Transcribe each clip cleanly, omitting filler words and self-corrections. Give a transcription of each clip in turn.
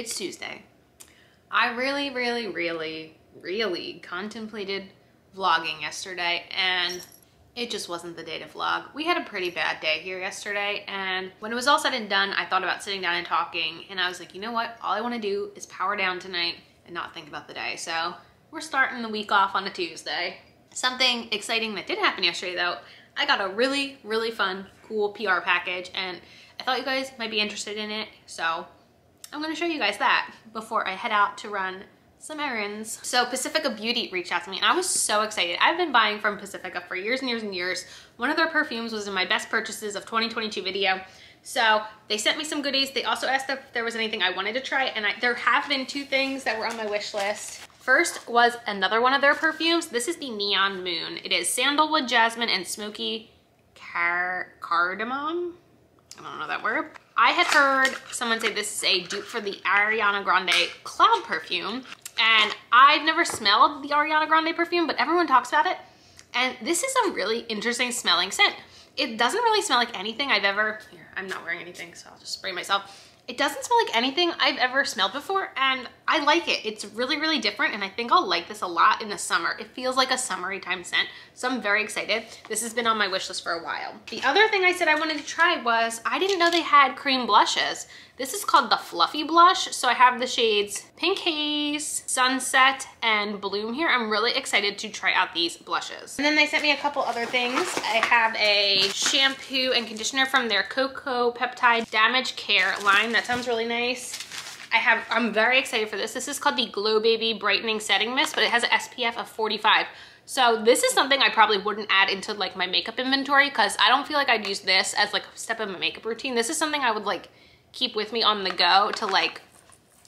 It's Tuesday. I really contemplated vlogging yesterday, and it just wasn't the day to vlog. We had a pretty bad day here yesterday, and when it was all said and done, I thought about sitting down and talking, and I was like, you know what? All I want to do is power down tonight and not think about the day. So we're starting the week off on a Tuesday. Something exciting that did happen yesterday though, I got a really fun, cool PR package, and I thought you guys might be interested in it, so I'm gonna show you guys that before I head out to run some errands. So Pacifica Beauty reached out to me and I was so excited. I've been buying from Pacifica for years and years and years. One of their perfumes was in my best purchases of 2022 video. So they sent me some goodies. They also asked if there was anything I wanted to try, and there have been two things that were on my wish list. First was another one of their perfumes. This is the Neon Moon. It is sandalwood, jasmine, and smoky cardamom. I don't know that word. I had heard someone say this is a dupe for the Ariana Grande Cloud perfume, and I've never smelled the Ariana Grande perfume, but everyone talks about it, and this is a really interesting smelling scent. It doesn't really smell like anything I've ever, here, I'm not wearing anything, so I'll just spray myself. It doesn't smell like anything I've ever smelled before, and I like it. It's really different, and I think I'll like this a lot in the summer. It feels like a summery time scent, so I'm very excited. This has been on my wish list for a while. The other thing I said I wanted to try was, I didn't know they had cream blushes. This is called the Fluffy Blush, so I have the shades Pink Haze, Sunset, and Bloom here. I'm really excited to try out these blushes. And then they sent me a couple other things. I have a shampoo and conditioner from their Cocoa Peptide Damage Care line. That sounds really nice. I'm very excited for this. This is called the Glow Baby Brightening Setting Mist, but it has an SPF of 45. So this is something I probably wouldn't add into like my makeup inventory because I don't feel like I'd use this as like a step in my makeup routine. This is something I would like keep with me on the go to like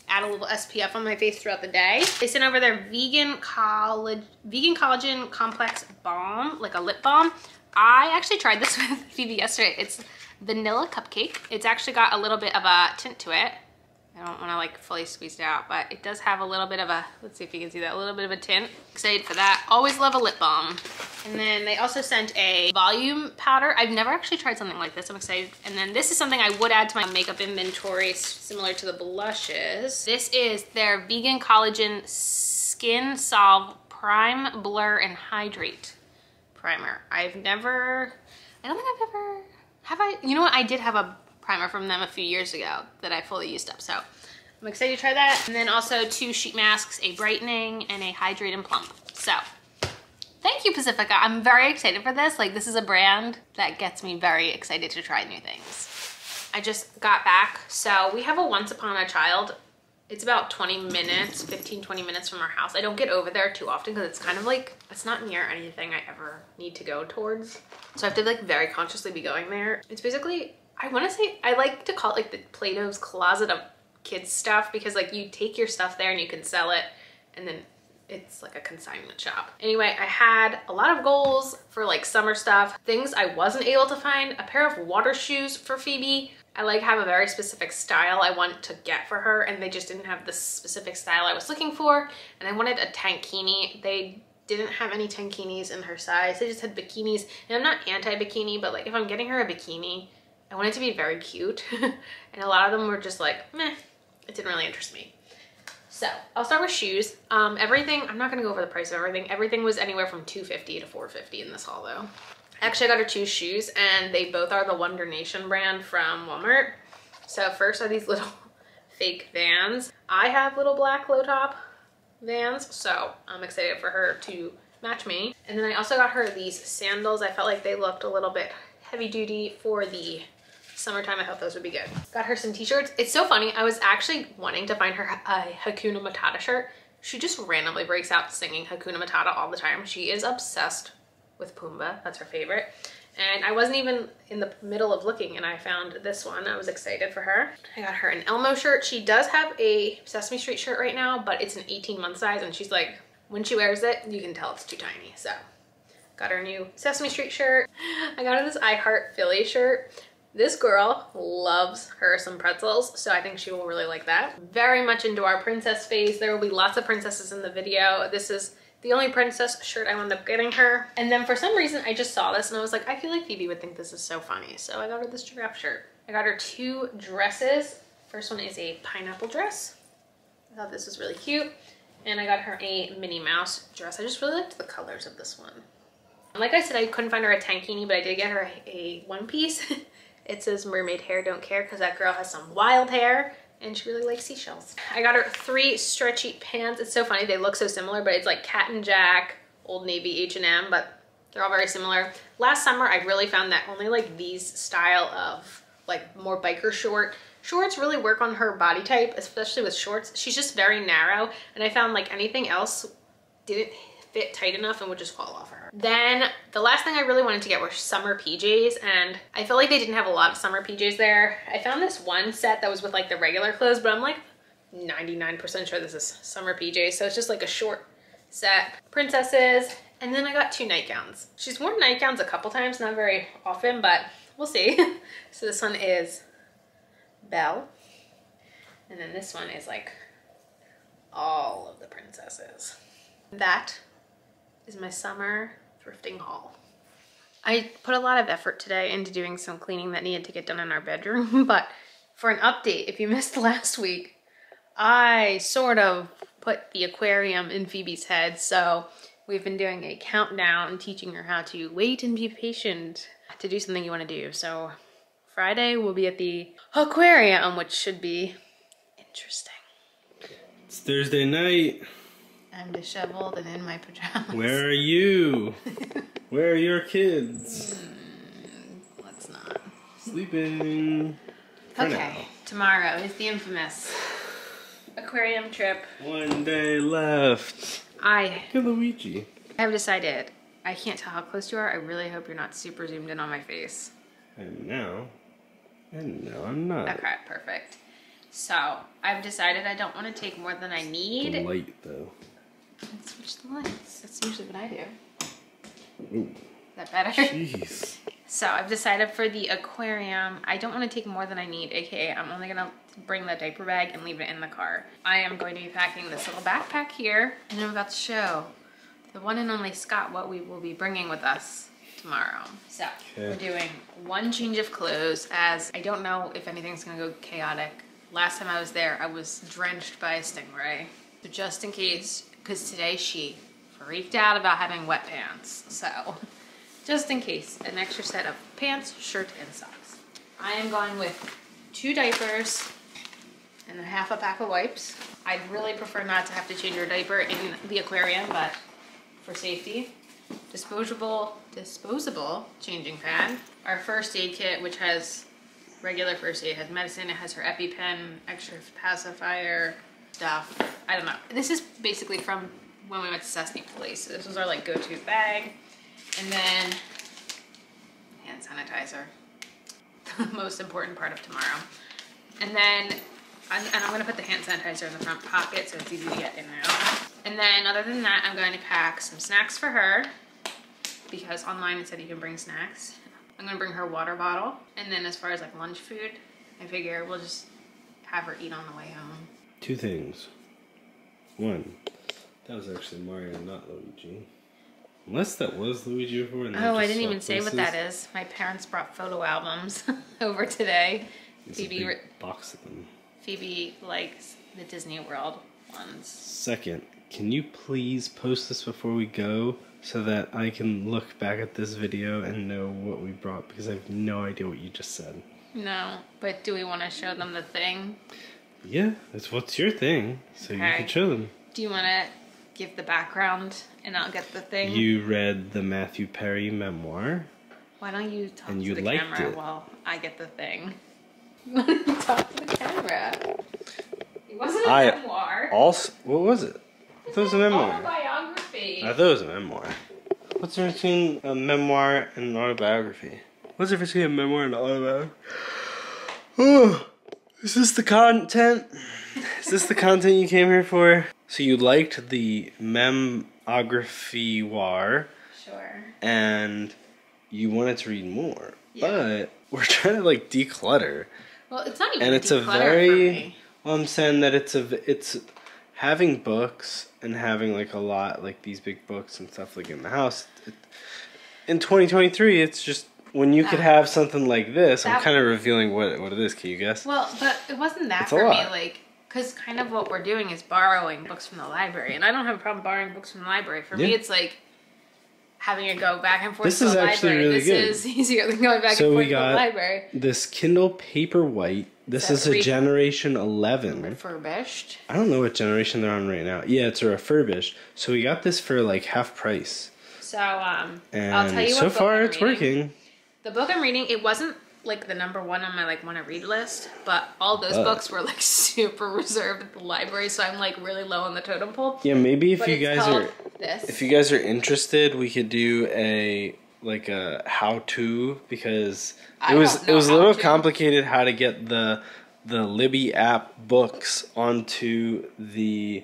add a little SPF on my face throughout the day. They sent over their vegan collagen complex balm, like a lip balm. I actually tried this with Phoebe yesterday. It's vanilla cupcake. It's actually got a little bit of a tint to it. I don't wanna like fully squeeze it out, but it does have a little bit of a, let's see if you can see that, a little bit of a tint. Excited for that. Always love a lip balm. And then they also sent a volume powder. I've never actually tried something like this. I'm excited. And then this is something I would add to my makeup inventory, similar to the blushes. This is their Vegan Collagen Skin Solve Prime, Blur, and Hydrate Primer. I don't think I've ever, you know what? I did have a primer from them a few years ago that I fully used up, so I'm excited to try that. And then also two sheet masks, a brightening and a hydrate and plump. So thank you, Pacifica. I'm very excited for this. Like, this is a brand that gets me very excited to try new things. I just got back, so we have a Once Upon a Child. It's about 15-20 minutes from our house. I don't get over there too often because it's kind of like, it's not near anything I ever need to go towards. So I have to like very consciously be going there. It's basically, I want to say, I like to call it like the Plato's closet of kids stuff, because like you take your stuff there and you can sell it, and then it's like a consignment shop. Anyway, I had a lot of goals for like summer stuff, things I wasn't able to find, a pair of water shoes for Phoebe. I like have a very specific style I want to get for her, and they just didn't have the specific style I was looking for. And I wanted a tankini. They didn't have any tankinis in her size. They just had bikinis, and I'm not anti-bikini, but like if I'm getting her a bikini, I want it to be very cute. And a lot of them were just like, meh, it didn't really interest me. So I'll start with shoes. Everything, I'm not gonna go over the price of everything. Everything was anywhere from $250 to $450 in this haul though. Actually, I got her two shoes, and they both are the Wonder Nation brand from Walmart. So first are these little fake Vans. I have little black low top Vans, so I'm excited for her to match me. And then I also got her these sandals. I felt like they looked a little bit heavy duty for the summertime. I thought those would be good. Got her some t-shirts. It's so funny. I was actually wanting to find her a Hakuna Matata shirt. She just randomly breaks out singing Hakuna Matata all the time. She is obsessed with Pumbaa. That's her favorite. And I wasn't even in the middle of looking, and I found this one. I was excited for her. I got her an Elmo shirt. She does have a Sesame Street shirt right now, but it's an 18-month size, and she's like, when she wears it, you can tell it's too tiny. So got her a new Sesame Street shirt. I got her this I Heart Philly shirt. This girl loves her some pretzels, so I think she will really like that. Very much into our princess phase. There will be lots of princesses in the video. This is the only princess shirt I wound up getting her. And then for some reason, I just saw this and I was like, I feel like Phoebe would think this is so funny. So I got her this giraffe shirt. I got her two dresses. First one is a pineapple dress. I thought this was really cute. And I got her a Minnie Mouse dress. I just really liked the colors of this one. Like I said, I couldn't find her a tankini, but I did get her a one piece. It says mermaid hair, don't care, because that girl has some wild hair and she really likes seashells. I got her three stretchy pants. It's so funny, they look so similar, but it's like Cat and Jack, Old Navy, H&M, but they're all very similar. Last summer, I really found that only like these style of like more biker shorts really work on her body type, especially with shorts. She's just very narrow, and I found like anything else didn't fit tight enough and would just fall off her. Then the last thing I really wanted to get were summer PJs, and I felt like they didn't have a lot of summer PJs there. I found this one set that was with like the regular clothes, but I'm like 99% sure this is summer PJs. So it's just like a short set, princesses, and then I got two nightgowns. She's worn nightgowns a couple times, not very often, but we'll see. So this one is Belle, and then this one is like all of the princesses. That is my summer thrifting haul. I put a lot of effort today into doing some cleaning that needed to get done in our bedroom, but for an update, if you missed last week, I sort of put the aquarium in Phoebe's head, so we've been doing a countdown and teaching her how to wait and be patient to do something you want to do. So Friday we'll be at the aquarium, which should be interesting. It's Thursday night. I'm disheveled and in my pajamas. Where are you? Where are your kids? Let's not. Sleeping. For okay, now. Tomorrow is the infamous aquarium trip. One day left. Hey, Luigi. I've decided. I can't tell how close you are. I really hope you're not super zoomed in on my face. I know I'm not. Okay, perfect. So I've decided I don't want to take more than I need. It's light though. Let's switch the lights. That's usually what I do. Ooh. Is that better? Jeez. So I've decided for the aquarium, I don't want to take more than I need, aka I'm only gonna bring the diaper bag and leave it in the car. I am going to be packing this little backpack here, and I'm about to show the one and only Scott what we will be bringing with us tomorrow. So we're doing one change of clothes, as I don't know if anything's gonna go chaotic. Last time I was there, I was drenched by a stingray. So just in case, because today she freaked out about having wet pants. So just in case, an extra set of pants, shirt, and socks. I am going with two diapers and then half a pack of wipes. I'd really prefer not to have to change your diaper in the aquarium, but for safety. Disposable changing pad. Our first aid kit, which has regular first aid, it has medicine, it has her EpiPen, extra pacifier stuff. I don't know. This is basically from when we went to Sesame Place. So this was our like go-to bag. And then hand sanitizer, the most important part of tomorrow. And then, and I'm gonna put the hand sanitizer in the front pocket so it's easy to get in and out. And then other than that, I'm going to pack some snacks for her, because online it said you can bring snacks. I'm gonna bring her water bottle. And then as far as like lunch food, I figure we'll just have her eat on the way home. Two things. One, that was actually Mario, not Luigi. Unless that was Luigi before. And oh, I didn't even say what that is. My parents brought photo albums over today. It's Phoebe, a big box of them. Phoebe likes the Disney World ones. Second, can you please post this before we go so that I can look back at this video and know what we brought, because I have no idea what you just said. No, but do we want to show them the thing? Yeah, it's what's your thing, so okay. You can show them. Do you want to give the background and I'll get the thing? You read the Matthew Perry memoir. Why don't you talk to the camera while I get the thing? Why don't you talk to the camera? It wasn't a memoir. Also, what was it? I thought it was a memoir. Autobiography. I thought it was a memoir. What's the difference between a memoir and an autobiography? What's the difference between a memoir and an autobiography? Oh, is this the content? Is this the content you came here for? So you liked the memography-war. Sure. And you wanted to read more. Yeah. But we're trying to like declutter. Well, it's not even and it's a very. Well, I'm saying that it's having books and having like a lot like these big books and stuff like in the house. In 2023, it's just. When you could have something like this, I'm kind of revealing what it is. Can you guess? Well, but it wasn't that for me. Like, Because kind of what we're doing is borrowing books from the library. And I don't have a problem borrowing books from the library. For me, it's like having to go back and forth to the library. This is actually really good. This is easier than going back and forth to the library. So we got this Kindle Paperwhite. This is a Generation 11. Refurbished? I don't know what generation they're on right now. Yeah, it's a refurbished. So we got this for like half price. So I'll tell you what. So far it's working. The book I'm reading, it wasn't like the number one on my like want to read list, but all those books were like super reserved at the library, so I'm like really low on the totem pole. Yeah, maybe if you guys are if you guys are interested, we could do a like a how-to, because it was a little complicated how to get the Libby app books onto the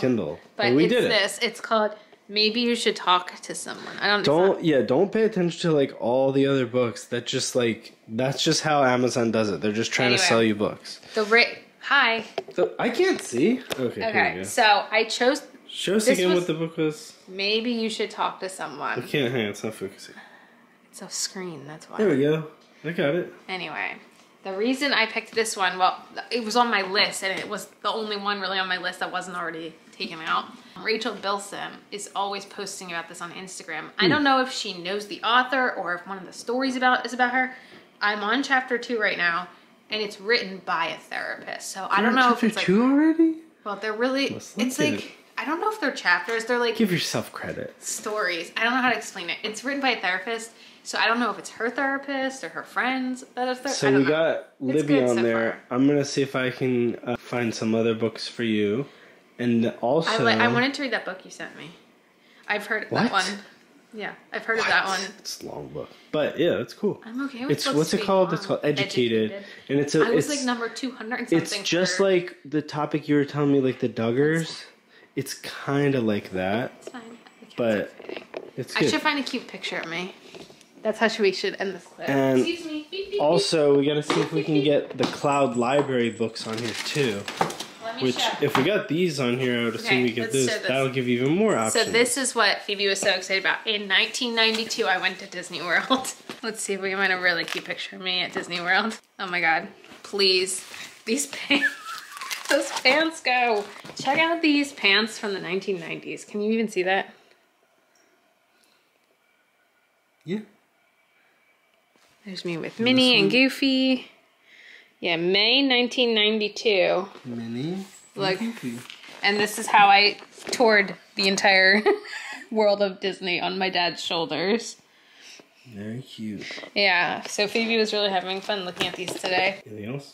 Kindle. But we did it. It's called Maybe You Should Talk to Someone. Don't pay attention to like all the other books. That's just how Amazon does it. They're just trying to sell you books. So I can't see. Okay. Here we go. So I chose. Show us again what the book was. Maybe You Should Talk to Someone. I can't hang on. It's not focusing. It's off screen. That's why. There we go. I got it. Anyway, the reason I picked this one, well, it was on my list, and it was the only one really on my list that wasn't already taken out. Rachel Bilson is always posting about this on Instagram. I don't know if she knows the author or if one of the stories is about her. I'm on chapter 2 right now, and it's written by a therapist. So I don't know if it's like... Chapter 2 already? Well, they're really... It's like... I don't know if they're chapters. They're like... Give yourself credit. Stories. I don't know how to explain it. It's written by a therapist, so I don't know if it's her therapist or her friends. So we got Libby on there. I'm going to see if I can find some other books for you. And also... I wanted to read that book you sent me. I've heard of that one. Yeah, I've heard of that one. It's a long book. But yeah, it's cool. I'm okay with books. What's it called? It's called Educated. And it's I was like number 200 and something. It's just like the topic you were telling me, like the Duggars. It's kind of like that. It's fine. But it's good. I should find a cute picture of me. That's how we should end this clip. And excuse me. Also, we got to see if we can get the Cloud Library books on here too. Which, if we got these on here, I would assume we get this. That'll give you even more options. So this is what Phoebe was so excited about. In 1992, I went to Disney World. Let's see if we can find a really cute picture of me at Disney World. Oh my God. Please. These pants. Those pants go. Check out these pants from the 1990s. Can you even see that? Yeah. There's me with Minnie and Goofy. Yeah, May 1992. Minnie. Look. And this is how I toured the entire world of Disney on my dad's shoulders. Very cute. Yeah, so Phoebe was really having fun looking at these today. Anything else?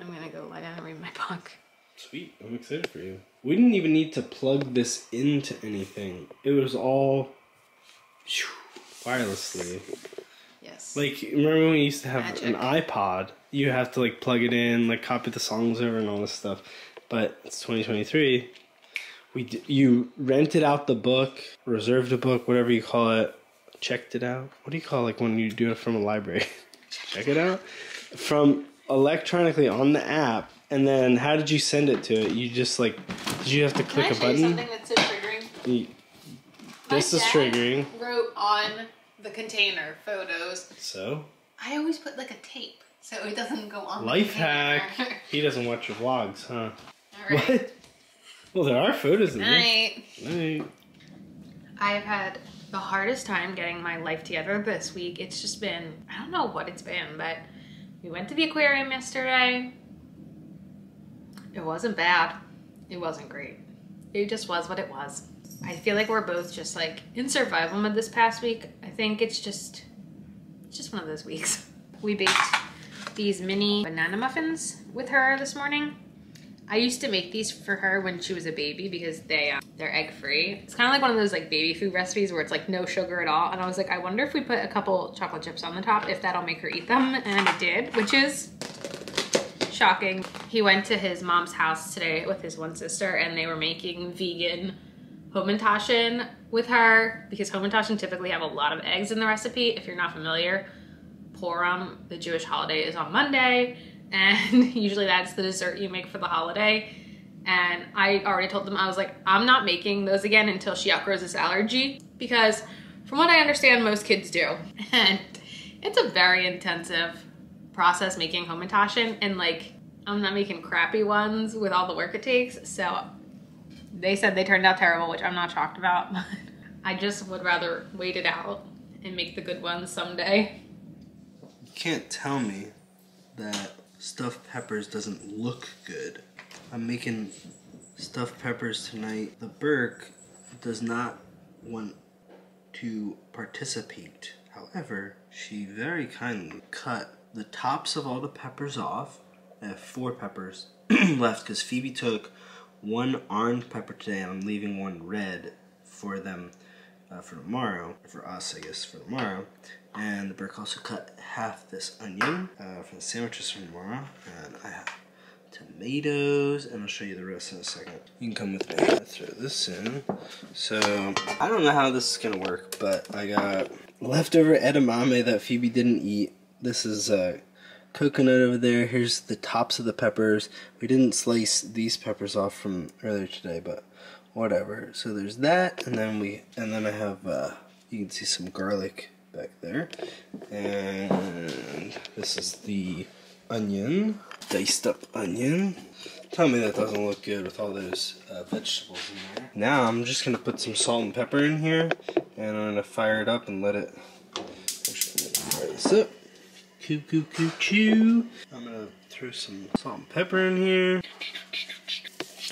I'm going to go lie down and read my book. Sweet. I'm excited for you. We didn't even need to plug this into anything. It was all wirelessly. Yes. Like, remember when we used to have an iPod? You have to like plug it in, like copy the songs over and all this stuff. But it's 2023. You rented out the book, reserved a book, whatever you call it, checked it out. What do you call it, like when you do it from a library? Check it out? From electronically on the app, and then how did you send it to it? You just like, did you have to click a button? Can I show you something that's so triggering? This is triggering. Wrote on the container photos. So? I always put like a tape. So it doesn't go on. Life hack. He doesn't watch your vlogs, huh? All right. What? Well, there are photos in there. Night. I've had the hardest time getting my life together this week. It's just been, I don't know what it's been, but we went to the aquarium yesterday. It wasn't bad. It wasn't great. It just was what it was. I feel like we're both just like in survival mode this past week. I think it's just one of those weeks. We baked these mini banana muffins with her this morning. I used to make these for her when she was a baby because they're egg free. It's kind of like one of those like baby food recipes where it's like no sugar at all. And I was like, I wonder if we put a couple chocolate chips on the top, if that'll make her eat them. And it did, which is shocking. He went to his mom's house today with his one sister and they were making vegan hamantaschen with her because hamantaschen typically have a lot of eggs in the recipe. If you're not familiar, Purim, the Jewish holiday, is on Monday, and usually that's the dessert you make for the holiday. And I already told them, I was like, I'm not making those again until she outgrows this allergy, because from what I understand, most kids do. And it's a very intensive process making hamantaschen, and like I'm not making crappy ones with all the work it takes. So they said they turned out terrible, which I'm not shocked about, but I just would rather wait it out and make the good ones someday. You can't tell me that stuffed peppers doesn't look good. I'm making stuffed peppers tonight. The Burke does not want to participate. However, she very kindly cut the tops of all the peppers off. I have 4 peppers left because Phoebe took 1 orange pepper today and I'm leaving 1 red for them for tomorrow. For us, I guess, for tomorrow. And the Burke also cut half this onion for the sandwiches for tomorrow. And I have tomatoes, and I'll show you the rest in a second. You can come with me. I'm gonna throw this in. So, I don't know how this is gonna work, but I got leftover edamame that Phoebe didn't eat. This is coconut over there. Here's the tops of the peppers. We didn't slice these peppers off from earlier today, but whatever. So there's that, and then I have you can see some garlic back there. And this is the onion, diced up onion. Tell me that doesn't look good with all those vegetables in there. Now I'm just gonna put some salt and pepper in here, and I'm gonna fire it up and let it. Actually, I'm gonna fire this up. Coo coo coo coo. I'm gonna throw some salt and pepper in here.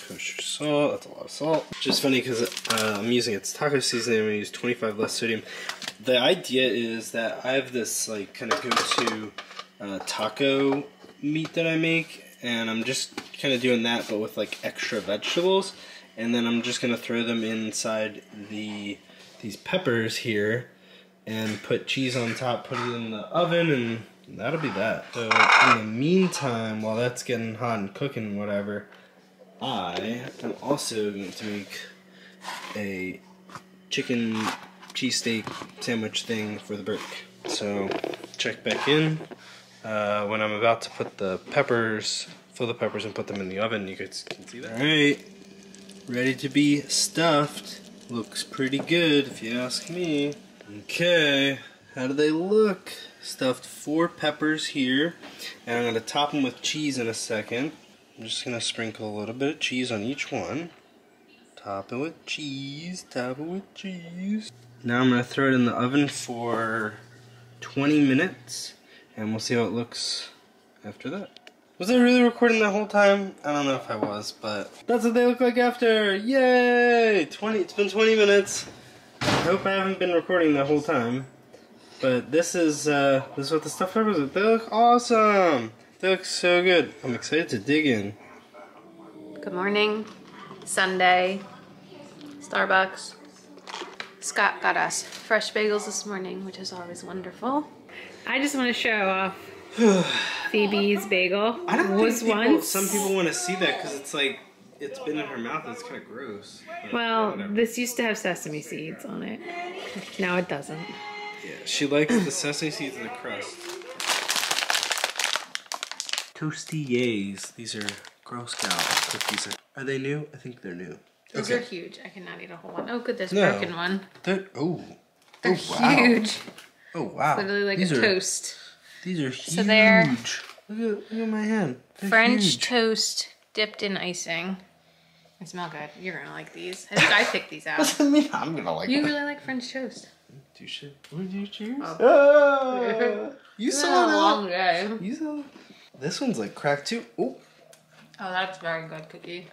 Kosher salt. That's a lot of salt. Which is funny because I'm using it's taco seasoning. I'm gonna use 25 less sodium. The idea is that I have this like kind of go-to taco meat that I make, and I'm just kind of doing that but with like extra vegetables, and then I'm just gonna throw them inside these peppers here and put cheese on top, put it in the oven, and that'll be that. So in the meantime, while that's getting hot and cooking and whatever, I am also going to make a chicken cheesesteak sandwich thing for the Burke. So check back in. When I'm about to put the peppers, fill the peppers and put them in the oven, you guys can see that. Alright, ready to be stuffed. Looks pretty good if you ask me. Okay, how do they look? Stuffed 4 peppers here, and I'm going to top them with cheese in a second. I'm just going to sprinkle a little bit of cheese on each one. Top it with cheese, top it with cheese. Now I'm going to throw it in the oven for 20 minutes. And we'll see how it looks after that. Was I really recording that whole time? I don't know if I was, but that's what they look like after. Yay! It's been 20 minutes. I hope I haven't been recording the whole time. But this is what the stuffed peppers look. They look awesome. They look so good. I'm excited to dig in. Good morning. Sunday. Starbucks. Scott got us fresh bagels this morning, which is always wonderful. I just want to show off Phoebe's bagel. I don't some people want to see that because it's like, it's been in her mouth and it's kind of gross. Well, whatever. This used to have sesame seeds on it. Now it doesn't. Yeah, she likes the sesame seeds in the crust. Toastiers. These are Girl Scout cookies. Are they new? I think they're new. Those are huge. I cannot eat a whole one. Oh, good, there's broken one. They're huge. Oh wow! It's literally like a toast. These are huge. So they're look at my hand. They're French toast dipped in icing. They smell good. You're gonna like these. I picked these out. What do you mean I'm gonna like? You really like French toast. Touche. Would you cheers? Oh. You saw that. Long day. You saw. This one's like cracked too. Oh. Oh, that's very good cookie.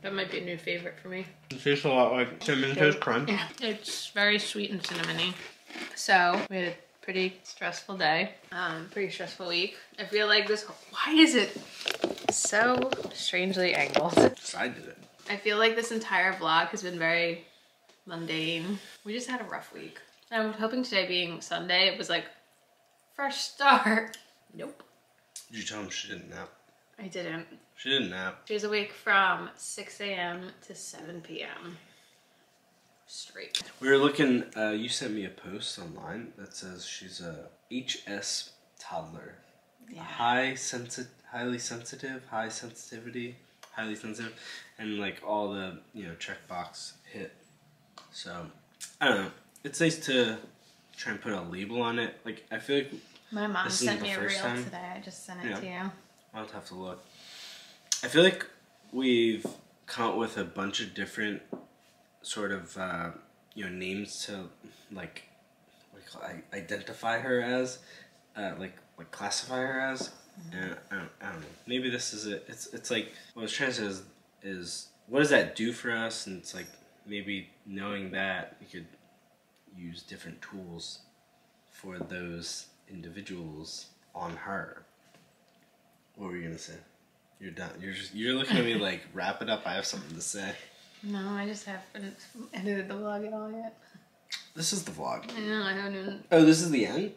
That might be a new favorite for me. It tastes a lot like cinnamon toast crunch. Yeah. It's very sweet and cinnamony. So we had a pretty stressful day, pretty stressful week. I feel like this, why is it so strangely angled? Side did it. I feel like this entire vlog has been very mundane. We just had a rough week. I was hoping today being Sunday, it was like, fresh start. Nope. Did you tell him she didn't nap? I didn't. She didn't nap. She was awake from 6 a.m. to 7 p.m. Straight. We were looking, you sent me a post online that says she's a HS toddler. Yeah. High sensitivity, highly sensitive, and like all the, you know, checkbox hit. So, I don't know. It's nice to try and put a label on it. Like, I feel like my mom sent me a reel today. I just sent it to you. I'll have to look. I feel like we've come up with a bunch of different sort of names to identify her as, like classify her as. And I don't know. Maybe this is it. It's like what I was trying to say is what does that do for us? And it's like maybe knowing that we could use different tools for those individuals on her. What were you gonna say? You're done. You're looking at me like wrap it up. I have something to say. No, I just haven't edited the vlog at all yet. This is the vlog. I know. I haven't even... Oh, this is the end.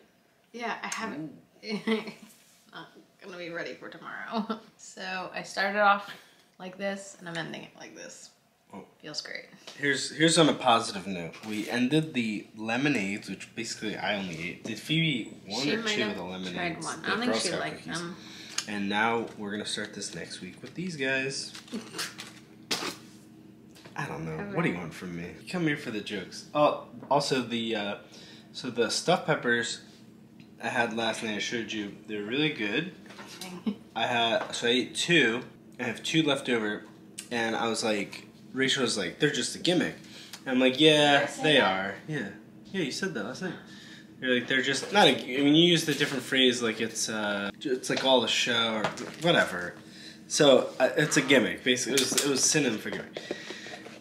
Yeah, I haven't. I'm gonna be ready for tomorrow. So I started off like this, and I'm ending it like this. Oh. Feels great. Here's on a positive note. We ended the lemonades, which basically I only ate. Did Phoebe one or two of the lemonades? Tried one. I don't think she liked them. And now we're gonna start this next week with these guys. I don't know. What do you want from me? Come here for the jokes. Oh, also the stuffed peppers I had last night. I showed you. They're really good. I ate two. I have two left over, and I was like, Rachel was like, they're just a gimmick. And I'm like, yeah, they are. Yeah, yeah. You said that last night. You're like, they're just not a, I mean, you use the different phrase like it's like all the show or whatever. So it's a gimmick, basically. It was synonym for gimmick.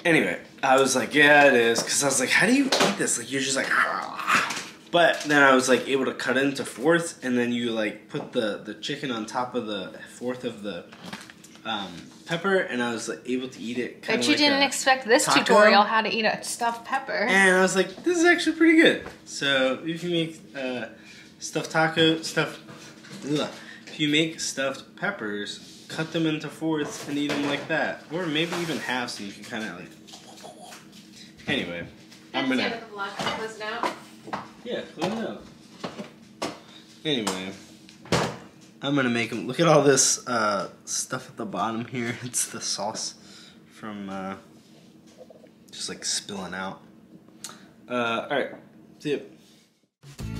Anyway, I was like, yeah, it is, because I was like, how do you eat this? Like, you're just like, ah. But then I was like able to cut into fourths, and then you like put the chicken on top of the fourth of the pepper, and I was like, able to eat it. But you like didn't expect this taco tutorial how to eat a stuffed pepper. And I was like, this is actually pretty good. So if you make stuffed peppers, cut them into fourths and eat them like that, or maybe even half, so you can kind of like. Anyway, I'm gonna. Close it out. Yeah, close it out. Anyway. I'm gonna make them. Look at all this stuff at the bottom here. It's the sauce from just like spilling out. All right, see ya.